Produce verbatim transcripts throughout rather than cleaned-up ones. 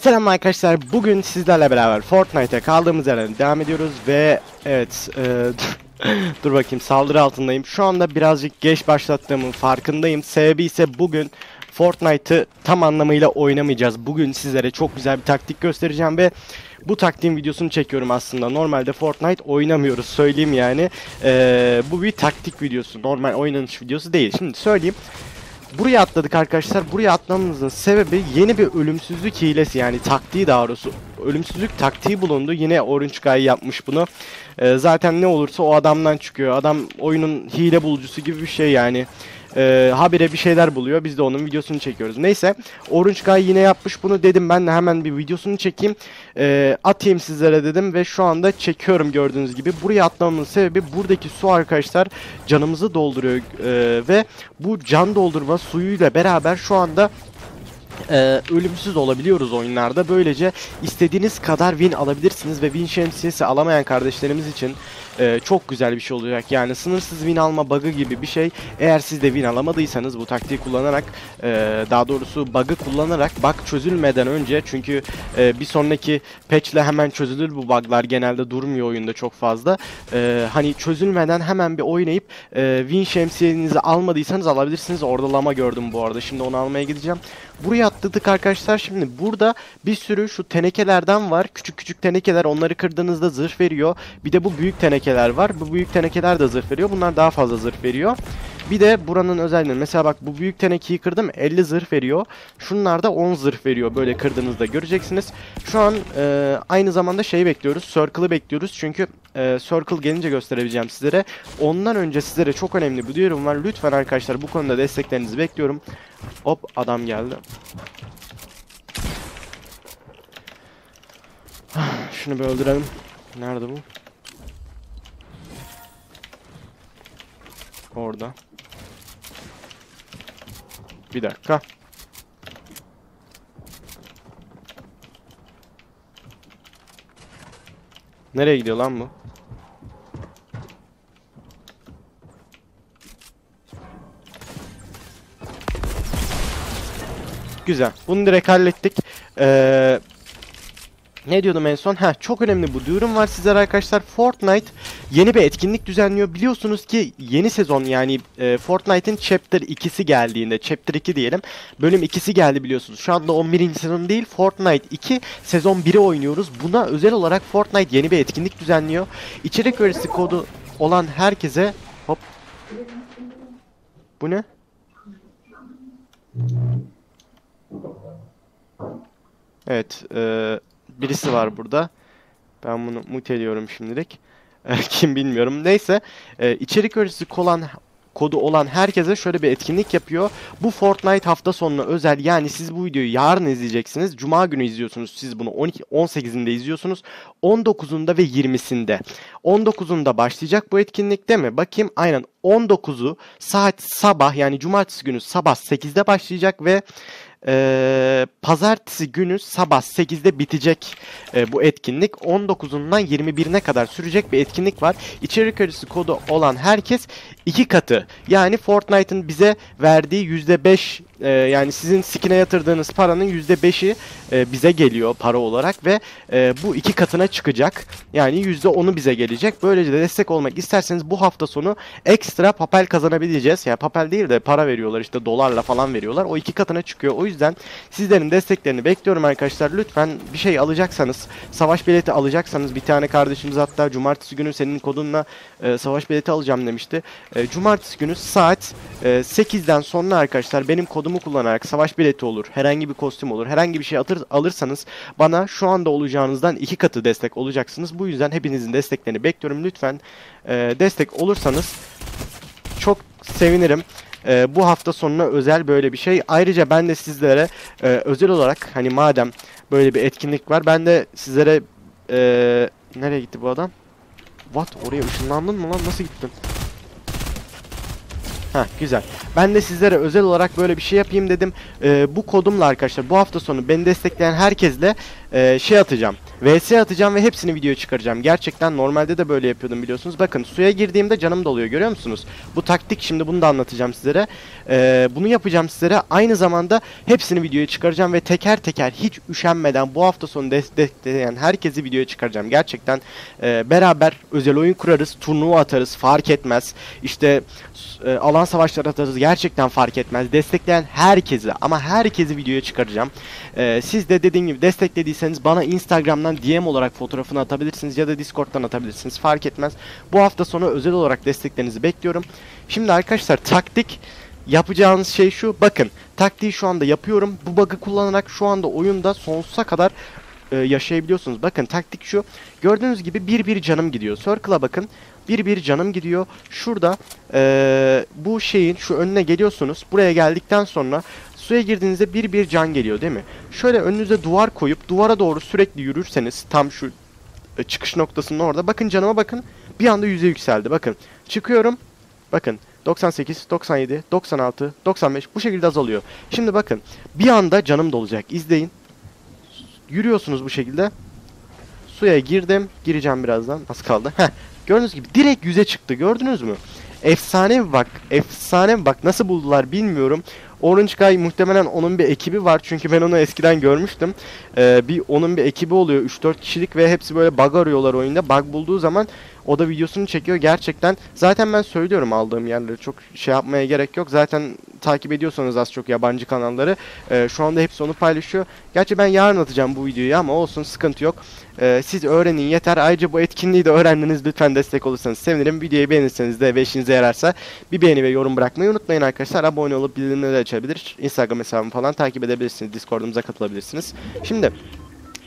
Selamlar arkadaşlar, bugün sizlerle beraber Fortnite'e kaldığımız yerden devam ediyoruz ve evet e, dur bakayım, saldırı altındayım. Şu anda birazcık geç başlattığımın farkındayım. Sebebi ise bugün Fortnite'ı tam anlamıyla oynamayacağız. Bugün sizlere çok güzel bir taktik göstereceğim ve bu taktiğin videosunu çekiyorum aslında. Normalde Fortnite oynamıyoruz, söyleyeyim yani. E, bu bir taktik videosu, normal oynanış videosu değil. Şimdi söyleyeyim. Buraya atladık arkadaşlar. Buraya atmamızın sebebi yeni bir ölümsüzlük hilesi, yani taktiği daha doğrusu. Ölümsüzlük taktiği bulundu. Yine Orange Guy yapmış bunu. Ee, zaten ne olursa o adamdan çıkıyor. Adam oyunun hile bulucusu gibi bir şey yani. Ee, habire bir şeyler buluyor. Biz de onun videosunu çekiyoruz. Neyse. Orange Guy yine yapmış bunu. Dedim ben de hemen bir videosunu çekeyim. Ee, atayım sizlere dedim ve şu anda çekiyorum gördüğünüz gibi. Buraya atmamın sebebi buradaki su arkadaşlar canımızı dolduruyor. Ee, ve bu can doldurma suyuyla beraber şu anda Ee, ölümsüz olabiliyoruz oyunlarda. Böylece istediğiniz kadar win alabilirsiniz ve win şemsiyesi alamayan kardeşlerimiz için e, çok güzel bir şey olacak. Yani sınırsız win alma bug'ı gibi bir şey. Eğer siz de win alamadıysanız bu taktiği kullanarak e, daha doğrusu bug'ı kullanarak bug çözülmeden önce, çünkü e, bir sonraki patch'le hemen çözülür bu bug'lar. Genelde durmuyor oyunda çok fazla. E, hani çözülmeden hemen bir oynayıp e, win şemsiyenizi almadıysanız alabilirsiniz. Orada lama gördüm bu arada. Şimdi onu almaya gideceğim. Buraya atladık arkadaşlar. Şimdi burada bir sürü şu tenekelerden var. Küçük küçük tenekeler, onları kırdığınızda zırh veriyor. Bir de bu büyük tenekeler var. Bu büyük tenekeler de zırh veriyor. Bunlar daha fazla zırh veriyor. Bir de buranın özelliği. Mesela bak, bu büyük tenekeyi kırdım, elli zırh veriyor. Şunlar da on zırh veriyor. Böyle kırdığınızda göreceksiniz. Şu an e, aynı zamanda şeyi bekliyoruz. Circle'ı bekliyoruz. Çünkü e, Circle gelince gösterebileceğim sizlere. Ondan önce sizlere çok önemli bir duyurum var. Lütfen arkadaşlar bu konuda desteklerinizi bekliyorum. Hop, adam geldi. Şunu bir öldürelim. Nerede bu? Orada. Bir dakika. Nereye gidiyor lan bu? Güzel. Bunu direkt hallettik. Ee, ne diyordum en son? Ha, çok önemli bu duyurum var sizlere arkadaşlar. Fortnite yeni bir etkinlik düzenliyor. Biliyorsunuz ki yeni sezon, yani e, Fortnite'ın Chapter iki'si geldiğinde, Chapter iki diyelim, Bölüm iki'si geldi biliyorsunuz. Şu anda on birinci sezon değil, Fortnite iki Sezon bir'i oynuyoruz. Buna özel olarak Fortnite yeni bir etkinlik düzenliyor. İçerik üreticisi kodu olan herkese... Hop. Bu ne? Evet, e, birisi var burada. Ben bunu mute ediyorum şimdilik. Kim bilmiyorum. Neyse, e, içerik üreticisi kolan, kodu olan herkese şöyle bir etkinlik yapıyor. Bu Fortnite hafta sonuna özel, yani siz bu videoyu yarın izleyeceksiniz. Cuma günü izliyorsunuz. Siz bunu on iki, on sekizinde izliyorsunuz. on dokuzunda ve yirmisinde. on dokuzunda başlayacak bu etkinlik değil mi? Bakayım, aynen on dokuzu saat sabah, yani cumartesi günü sabah sekizde başlayacak ve Ee, pazartesi günü sabah sekizde bitecek e, bu etkinlik. on dokuzundan yirmi birine kadar sürecek bir etkinlik var. İçerik üreticisi kodu olan herkes iki katı, yani Fortnite'ın bize verdiği yüzde beş, e, yani sizin skin'e yatırdığınız paranın yüzde beşi e, bize geliyor para olarak ve e, bu iki katına çıkacak. Yani yüzde onu bize gelecek. Böylece de destek olmak isterseniz bu hafta sonu ekstra papel kazanabileceğiz. Yani papel değil de para veriyorlar işte, dolarla falan veriyorlar. O iki katına çıkıyor. O yüzden sizlerin desteklerini bekliyorum arkadaşlar. Lütfen bir şey alacaksanız, savaş bileti alacaksanız, bir tane kardeşimiz hatta cumartesi günü senin kodunla e, savaş bileti alacağım demişti. E, cumartesi günü saat e, sekizden sonra arkadaşlar benim kodumu kullanarak savaş bileti olur, herhangi bir kostüm olur, herhangi bir şey atır, alırsanız bana şu anda olacağınızdan iki katı destek olacaksınız. Bu yüzden hepinizin desteklerini bekliyorum. Lütfen e, destek olursanız çok sevinirim. Ee, bu hafta sonuna özel böyle bir şey. Ayrıca ben de sizlere e, özel olarak, hani madem böyle bir etkinlik var, ben de sizlere e, nereye gitti bu adam? What? Oraya ışınlandın mı lan? Nasıl gittin? Heh, güzel. Ben de sizlere özel olarak böyle bir şey yapayım dedim. E, bu kodumla arkadaşlar bu hafta sonu beni destekleyen herkesle e, şey atacağım. V S atacağım ve hepsini videoya çıkaracağım. Gerçekten normalde de böyle yapıyordum biliyorsunuz. Bakın suya girdiğimde canım doluyor, görüyor musunuz? Bu taktik, şimdi bunu da anlatacağım sizlere. Ee, bunu yapacağım sizlere. Aynı zamanda hepsini videoya çıkaracağım ve teker teker hiç üşenmeden bu hafta sonu destekleyen herkesi videoya çıkaracağım. Gerçekten e, beraber özel oyun kurarız, turnuva atarız, fark etmez. İşte e, alan savaşları atarız, gerçekten fark etmez. Destekleyen herkesi, ama herkesi videoya çıkaracağım. E, siz de dediğim gibi desteklediyseniz bana Instagram'dan D M olarak fotoğrafını atabilirsiniz ya da Discord'dan atabilirsiniz. Fark etmez. Bu hafta sonu özel olarak desteklerinizi bekliyorum. Şimdi arkadaşlar taktik yapacağınız şey şu. Bakın taktiği şu anda yapıyorum. Bu bug'ı kullanarak şu anda oyunda sonsuza kadar e, yaşayabiliyorsunuz. Bakın taktik şu. Gördüğünüz gibi bir bir canım gidiyor. Circle'a bakın. Bir bir canım gidiyor. Şurada e, bu şeyin şu önüne geliyorsunuz. Buraya geldikten sonra suya girdiğinizde bir bir can geliyor değil mi? Şöyle önünüze duvar koyup duvara doğru sürekli yürürseniz tam şu e, çıkış noktasının orada. Bakın canıma bakın. Bir anda yüze yükseldi. Bakın çıkıyorum. Bakın. doksan sekiz, doksan yedi, doksan altı, doksan beş bu şekilde azalıyor. Şimdi bakın bir anda canım dolacak. İzleyin. Yürüyorsunuz bu şekilde. Suya girdim. Gireceğim birazdan. Az kaldı. Heh. Gördüğünüz gibi direkt yüze çıktı. Gördünüz mü? Efsane bak. Efsane bak. Nasıl buldular bilmiyorum. Orange Guy muhtemelen onun bir ekibi var. Çünkü ben onu eskiden görmüştüm. Ee, bir onun bir ekibi oluyor. üç dört kişilik ve hepsi böyle bug arıyorlar oyunda. Bug bulduğu zaman o da videosunu çekiyor. Gerçekten zaten ben söylüyorum aldığım yerleri. Çok şey yapmaya gerek yok. Zaten takip ediyorsanız az çok yabancı kanalları. Ee, şu anda hepsi onu paylaşıyor. Gerçi ben yarın atacağım bu videoyu ama olsun, sıkıntı yok. Ee, siz öğrenin yeter. Ayrıca bu etkinliği de öğrendiniz. Lütfen destek olursanız sevinirim. Videoyu beğenirseniz de ve işinize yararsa bir beğeni ve yorum bırakmayı unutmayın arkadaşlar. Abone olup bildirimleri açabilir. Instagram hesabımı falan takip edebilirsiniz. Discord'umuza katılabilirsiniz. Şimdi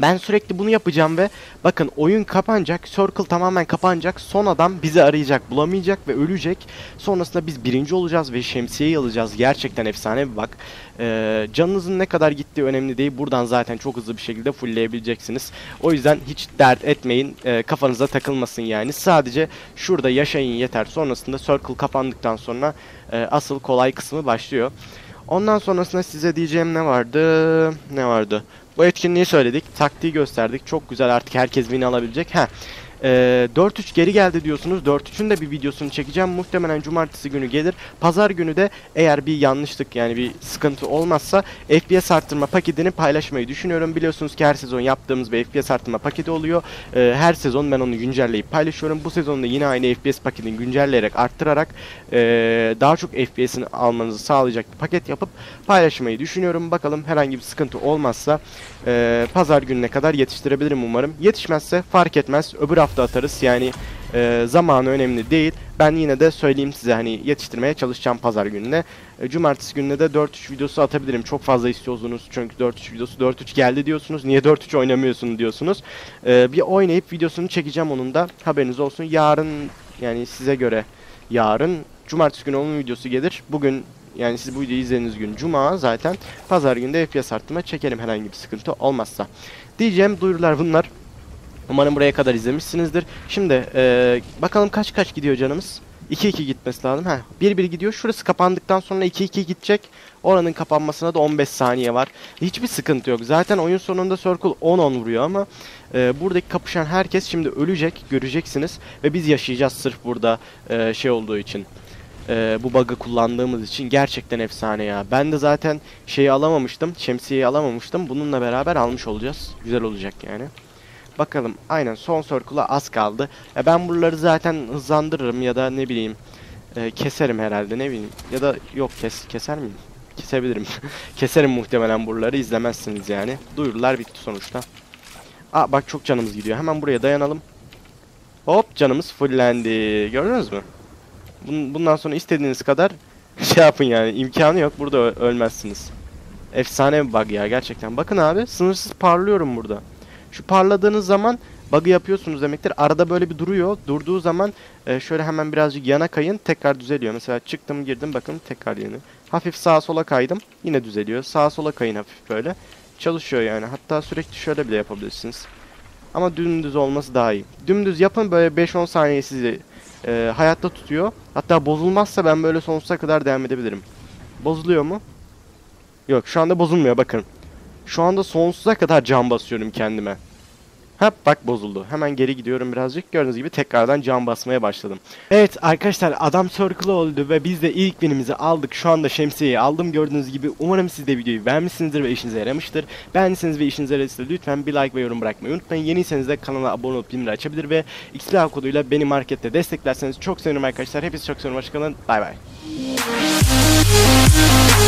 ben sürekli bunu yapacağım ve bakın oyun kapanacak. Circle tamamen kapanacak. Son adam bizi arayacak, bulamayacak ve ölecek. Sonrasında biz birinci olacağız ve şemsiyeyi alacağız. Gerçekten efsane bir bak. Ee, canınızın ne kadar gittiği önemli değil. Buradan zaten çok hızlı bir şekilde fullleyebileceksiniz. O yüzden hiç dert etmeyin. Ee, kafanıza takılmasın yani. Sadece şurada yaşayın yeter. Sonrasında Circle kapandıktan sonra e, asıl kolay kısmı başlıyor. Ondan sonrasında size diyeceğim ne vardı? Ne vardı? Bu etkinliği söyledik. Taktiği gösterdik. Çok güzel, artık herkes win alabilecek. Heh. Ee, dört üç geri geldi diyorsunuz. dört üçün de bir videosunu çekeceğim. Muhtemelen cumartesi günü gelir. Pazar günü de eğer bir yanlışlık yani bir sıkıntı olmazsa F P S arttırma paketini paylaşmayı düşünüyorum. Biliyorsunuz ki her sezon yaptığımız bir F P S arttırma paketi oluyor. Ee, her sezon ben onu güncelleyip paylaşıyorum. Bu sezonda yine aynı F P S paketini güncelleyerek, arttırarak ee, daha çok F P S'ini almanızı sağlayacak bir paket yapıp paylaşmayı düşünüyorum. Bakalım herhangi bir sıkıntı olmazsa ee, pazar gününe kadar yetiştirebilirim umarım. Yetişmezse fark etmez. Öbür hafta hafta atarız yani, e, zamanı önemli değil. Ben yine de söyleyeyim size, hani yetiştirmeye çalışacağım pazar gününe. E, cumartesi gününe de dört üç videosu atabilirim. Çok fazla istiyorsunuz çünkü dört üç videosu. dört üç geldi diyorsunuz. Niye dört üç oynamıyorsun diyorsunuz. E, bir oynayıp videosunu çekeceğim onun da. Haberiniz olsun. Yarın yani size göre yarın cumartesi günü onun videosu gelir. Bugün yani siz bu videoyu izlediğiniz gün cuma, zaten pazar günü de F P S arttırma çekelim herhangi bir sıkıntı olmazsa. Diyeceğim duyurular bunlar. Umarım buraya kadar izlemişsinizdir. Şimdi ee, bakalım kaç kaç gidiyor canımız. iki iki gitmesi lazım. Heh, bir bir gidiyor. Şurası kapandıktan sonra iki iki gidecek. Oranın kapanmasına da on beş saniye var. Hiçbir sıkıntı yok. Zaten oyun sonunda Circle on on vuruyor ama e, buradaki kapışan herkes şimdi ölecek. Göreceksiniz. Ve biz yaşayacağız sırf burada e, şey olduğu için. Ee, bu bug'ı kullandığımız için gerçekten efsane ya. Ben de zaten şeyi alamamıştım. Şemsiyeyi alamamıştım. Bununla beraber almış olacağız. Güzel olacak yani. Bakalım, aynen son circle'a az kaldı. E ben buraları zaten hızlandırırım ya da ne bileyim e, keserim herhalde, ne bileyim. Ya da yok, kes keser miyim? Kesebilirim. Keserim muhtemelen buraları, izlemezsiniz yani. Duyurular bitti sonuçta. Aa bak çok canımız gidiyor. Hemen buraya dayanalım. Hop, canımız fullendi. Gördünüz mü? Bun, bundan sonra istediğiniz kadar şey yapın yani. İmkanı yok, burada ölmezsiniz. Efsane bir bug ya gerçekten. Bakın abi, sınırsız parlıyorum burada. Şu parladığınız zaman bug'ı yapıyorsunuz demektir. Arada böyle bir duruyor. Durduğu zaman e, şöyle hemen birazcık yana kayın. Tekrar düzeliyor. Mesela çıktım girdim, bakın tekrar yeni. Hafif sağa sola kaydım. Yine düzeliyor. Sağa sola kayın hafif böyle. Çalışıyor yani. Hatta sürekli şöyle bile yapabilirsiniz. Ama dümdüz olması daha iyi. Dümdüz yapın, böyle beş on saniye sizi e, hayatta tutuyor. Hatta bozulmazsa ben böyle sonsuza kadar devam edebilirim. Bozuluyor mu? Yok, şu anda bozulmuyor bakın. Şu anda sonsuza kadar can basıyorum kendime. Hop bak bozuldu. Hemen geri gidiyorum birazcık. Gördüğünüz gibi tekrardan can basmaya başladım. Evet arkadaşlar, adam circle oldu ve biz de ilk binimizi aldık. Şu anda şemsiyeyi aldım gördüğünüz gibi. Umarım siz de videoyu beğenmişsinizdir ve işinize yaramıştır. Beğendiyseniz ve işinize yaradıysa lütfen bir like ve yorum bırakmayı unutmayın. Yeniyseniz de kanala abone olup bildirimleri açabilir ve Xplod koduyla beni markette desteklerseniz çok sevinirim arkadaşlar. Hepinizi çok seviyorum. Hoşçakalın. Bay bay.